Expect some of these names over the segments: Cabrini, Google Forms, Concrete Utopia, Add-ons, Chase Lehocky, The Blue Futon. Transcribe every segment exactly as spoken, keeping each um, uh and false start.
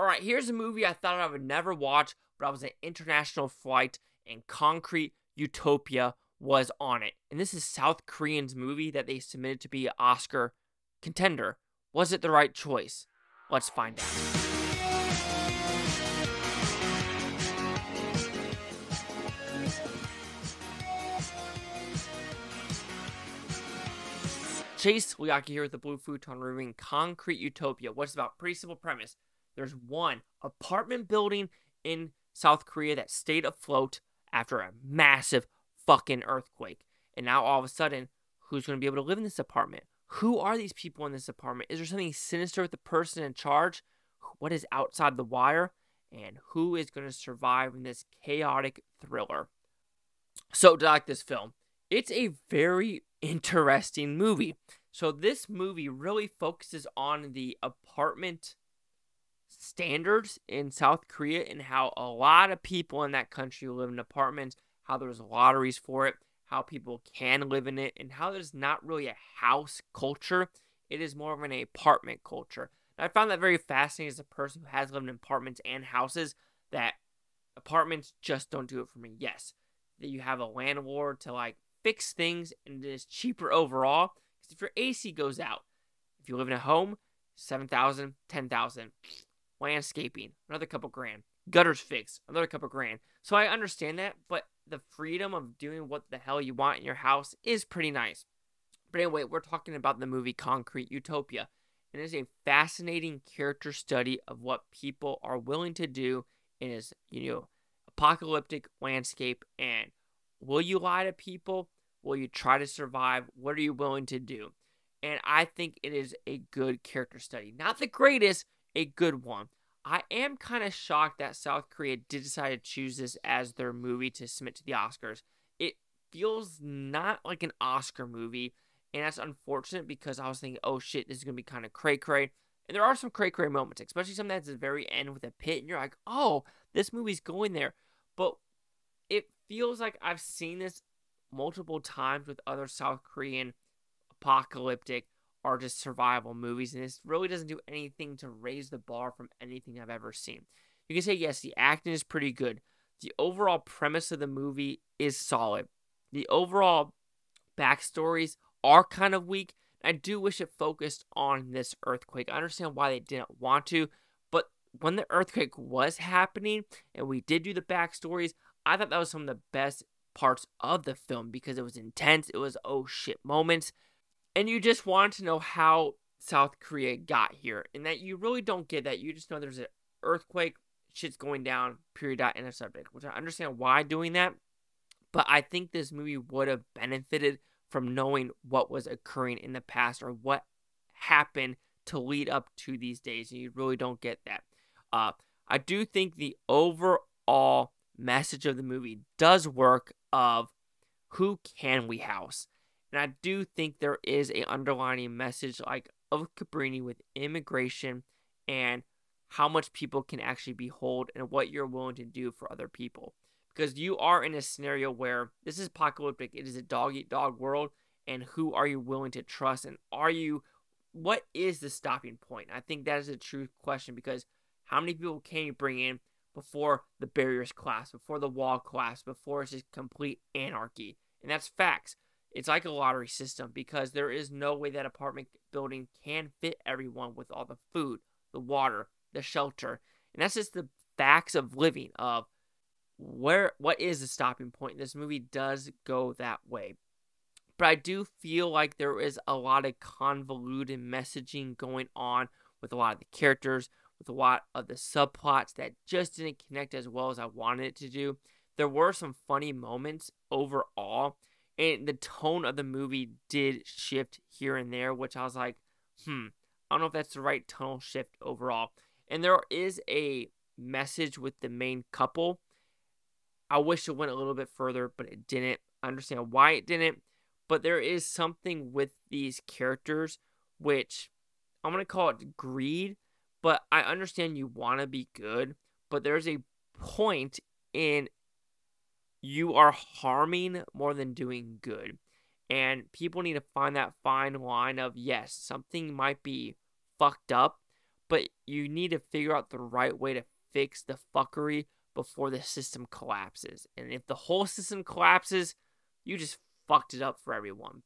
Alright, here's a movie I thought I would never watch, but I was an international flight, and Concrete Utopia was on it. And this is South Korean's movie that they submitted to be an Oscar contender. Was it the right choice? Let's find out. Chase Lehocky here with The Blue Futon, reviewing Concrete Utopia. What's about? Pretty simple premise. There's one apartment building in South Korea that stayed afloat after a massive fucking earthquake. And now all of a sudden, who's going to be able to live in this apartment? Who are these people in this apartment? Is there something sinister with the person in charge? What is outside the wire? And who is going to survive in this chaotic thriller? So, do I like this film? It's a very interesting movie. So this movie really focuses on the apartment standards in South Korea and how a lot of people in that country live in apartments, how there's lotteries for it, how people can live in it, and how there's not really a house culture. It is more of an apartment culture. And I found that very fascinating as a person who has lived in apartments and houses, that apartments just don't do it for me. Yes, that you have a landlord to like fix things, and it is cheaper overall. Because if your A C goes out, if you live in a home, seven thousand dollars, ten thousand dollars. Landscaping, another couple grand. Gutters fixed, another couple grand. So I understand that, but the freedom of doing what the hell you want in your house is pretty nice. But anyway, we're talking about the movie Concrete Utopia. And it is a fascinating character study of what people are willing to do in this, you know, apocalyptic landscape. And will you lie to people? Will you try to survive? What are you willing to do? And I think it is a good character study. Not the greatest, a good one. I am kind of shocked that South Korea did decide to choose this as their movie to submit to the Oscars. It feels not like an Oscar movie, and that's unfortunate because I was thinking, oh shit, this is going to be kind of cray-cray. And there are some cray-cray moments, especially something that's at the very end with a pit, and you're like, oh, this movie's going there. But it feels like I've seen this multiple times with other South Korean apocalyptic or just survival movies, and this really doesn't do anything to raise the bar from anything I've ever seen. You can say, yes, the acting is pretty good. The overall premise of the movie is solid. The overall backstories are kind of weak. I do wish it focused on this earthquake. I understand why they didn't want to, but when the earthquake was happening and we did do the backstories, I thought that was some of the best parts of the film because it was intense. It was oh shit moments. And you just wanted to know how South Korea got here. And that you really don't get that. You just know there's an earthquake. Shit's going down. Period. End of subject. Which I understand why doing that. But I think this movie would have benefited from knowing what was occurring in the past. Or what happened to lead up to these days. And you really don't get that. Uh, I do think the overall message of the movie does work of who can we house, and I do think there is a underlining message like of Cabrini with immigration and how much people can actually be held and what you're willing to do for other people, because you are in a scenario where this is apocalyptic. It is a dog eat dog world, and who are you willing to trust, and are you what is the stopping point? I think that is a true question, because how many people can you bring in before the barriers collapse, before the wall collapse, before it's just complete anarchy? And that's facts. It's like a lottery system, because there is no way that apartment building can fit everyone with all the food, the water, the shelter. And that's just the facts of living, of where what is the stopping point. This movie does go that way. But I do feel like there is a lot of convoluted messaging going on with a lot of the characters, with a lot of the subplots that just didn't connect as well as I wanted it to do. There were some funny moments overall, and the tone of the movie did shift here and there, which I was like, hmm, I don't know if that's the right tonal shift overall. And there is a message with the main couple. I wish it went a little bit further, but it didn't. I understand why it didn't, but there is something with these characters, which I'm going to call it greed. But I understand you want to be good, but there's a point in you are harming more than doing good. And people need to find that fine line of, yes, something might be fucked up, but you need to figure out the right way to fix the fuckery before the system collapses. And if the whole system collapses, you just fucked it up for everyone.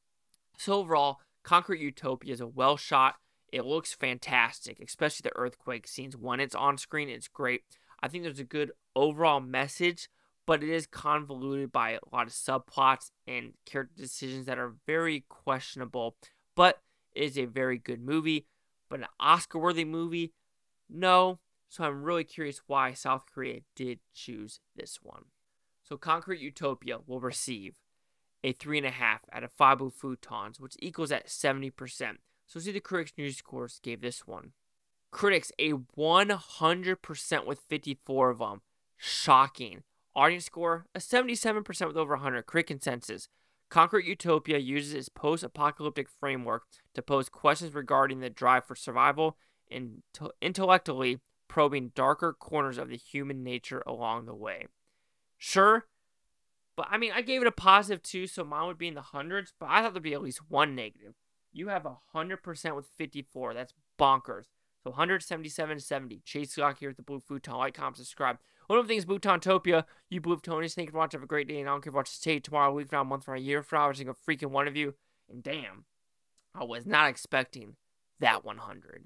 So overall, Concrete Utopia is a well shot. It looks fantastic, especially the earthquake scenes. When it's on screen, it's great. I think there's a good overall message, but it is convoluted by a lot of subplots and character decisions that are very questionable. But it is a very good movie, but an Oscar-worthy movie? No. So I'm really curious why South Korea did choose this one. So Concrete Utopia will receive a three point five out of five Blue Futons, which equals at seventy percent. So see the Critics News Course gave this one. Critics, a one hundred percent with fifty-four of them. Shocking. Audience score, a seventy-seven percent with over one hundred. Critic consensus. Concrete Utopia uses its post-apocalyptic framework to pose questions regarding the drive for survival and intellectually probing darker corners of the human nature along the way. Sure, but I mean, I gave it a positive too, so mine would be in the hundreds, but I thought there'd be at least one negative. You have one hundred percent with fifty-four. That's bonkers. So one seventy-seven to seventy. Chase Lehocky here with the Blue Futon. Like, comment, subscribe. One of the things, Blutopia, you Blue Futonians, thank you for watching. Have a great day, and I don't care if you watch this today, tomorrow, week, now, month, or a year, for every single freaking one of you. And damn, I was not expecting that one hundred.